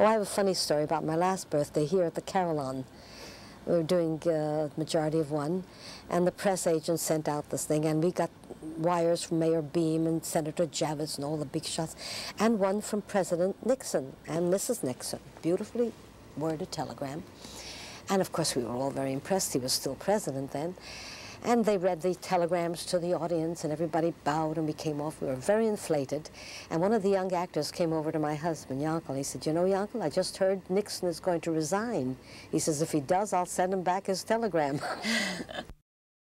Oh, I have a funny story about my last birthday here at the Carillon. We were doing A Majority of One, and the press agent sent out this thing, and we got wires from Mayor Beam and Senator Javits and all the big shots, and one from President Nixon and Mrs. Nixon. Beautifully worded telegram. And of course, we were all very impressed. He was still president then. And they read the telegrams to the audience, and everybody bowed, and we came off. We were very inflated. And one of the young actors came over to my husband, Yankel. He said, "You know, Yankel, I just heard Nixon is going to resign." He says, "If he does, I'll send him back his telegram."